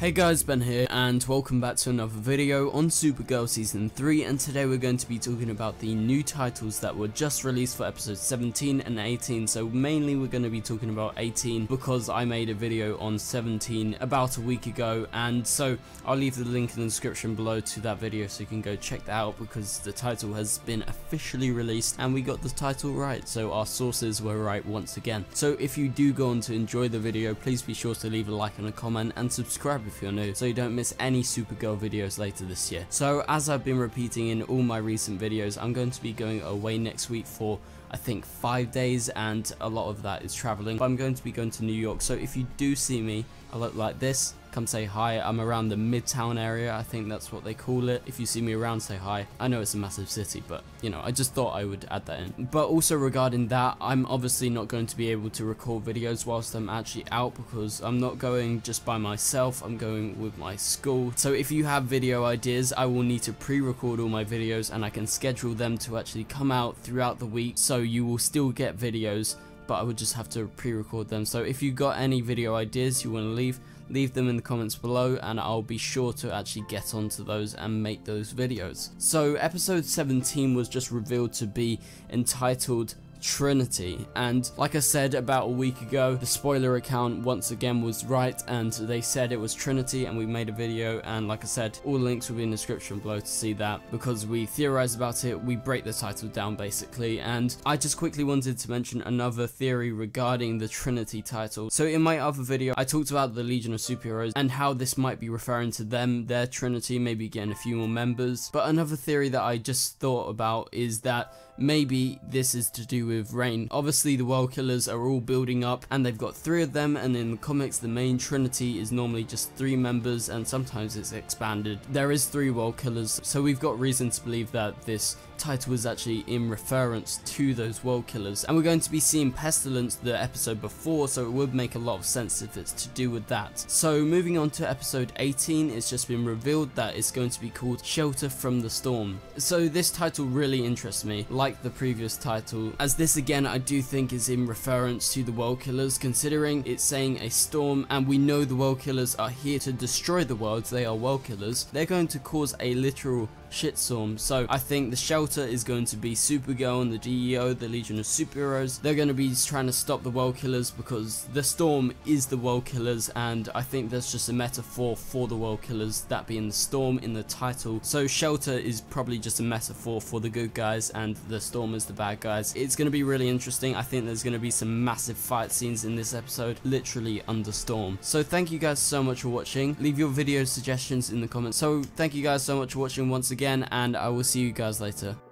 Hey guys, Ben here and welcome back to another video on Supergirl Season 3, and today we're going to be talking about the new titles that were just released for episodes 17 and 18. So mainly we're going to be talking about 18 because I made a video on 17 about a week ago, and so I'll leave the link in the description below to that video so you can go check that out because the title has been officially released and we got the title right, so our sources were right once again. So if you do go on to enjoy the video, please be sure to leave a like and a comment and subscribe if you're new so you don't miss any Supergirl videos later this year. So as I've been repeating in all my recent videos, I'm going to be going away next week for I think 5 days, and a lot of that is traveling, but I'm going to be going to New York. So if you do see me, I look like this, come say hi. I'm around the Midtown area, I think that's what they call it. If you see me around, say hi. I know it's a massive city, but you know, I just thought I would add that in. But also regarding that, I'm obviously not going to be able to record videos whilst I'm actually out because I'm not going just by myself, I'm going with my school. So if you have video ideas, I will need to pre-record all my videos and I can schedule them to actually come out throughout the week, so you will still get videos, but I would just have to pre-record them. So if you got any video ideas you want to leave them in the comments below and I'll be sure to actually get onto those and make those videos. So episode 17 was just revealed to be entitled Trinity, and like I said about a week ago, the spoiler account once again was right and they said it was Trinity, and we made a video, and like I said, all links will be in the description below to see that because we theorize about it, we break the title down basically. And I just quickly wanted to mention another theory regarding the Trinity title. So in my other video I talked about the Legion of Superheroes and how this might be referring to them, their Trinity, maybe getting a few more members. But another theory that I just thought about is that maybe this is to do with Rain. Obviously the Worldkillers are all building up and they've got 3 of them, and in the comics the main Trinity is normally just 3 members, and sometimes it's expanded. There is 3 Worldkillers, so we've got reason to believe that this title is actually in reference to those Worldkillers. And we're going to be seeing Pestilence the episode before, so it would make a lot of sense if it's to do with that. So moving on to episode 18, it's just been revealed that it's going to be called Shelter from the Storm. So this title really interests me, like the previous title, as this again I do think is in reference to the Worldkillers, considering it's saying a storm, and we know the Worldkillers are here to destroy the world. They are Worldkillers. They're going to cause a literal shitstorm. So I think the shelter is going to be Supergirl and the DEO, the Legion of Superheroes. They're going to be trying to stop the Worldkillers because the storm is the Worldkillers, and I think that's just a metaphor for the Worldkillers, that being the storm in the title. So shelter is probably just a metaphor for the good guys and the storm is the bad guys. It's going to be really interesting. I think there's going to be some massive fight scenes in this episode, literally under storm. So thank you guys so much for watching. Leave your video suggestions in the comments. So thank you guys so much for watching once again, and I will see you guys later.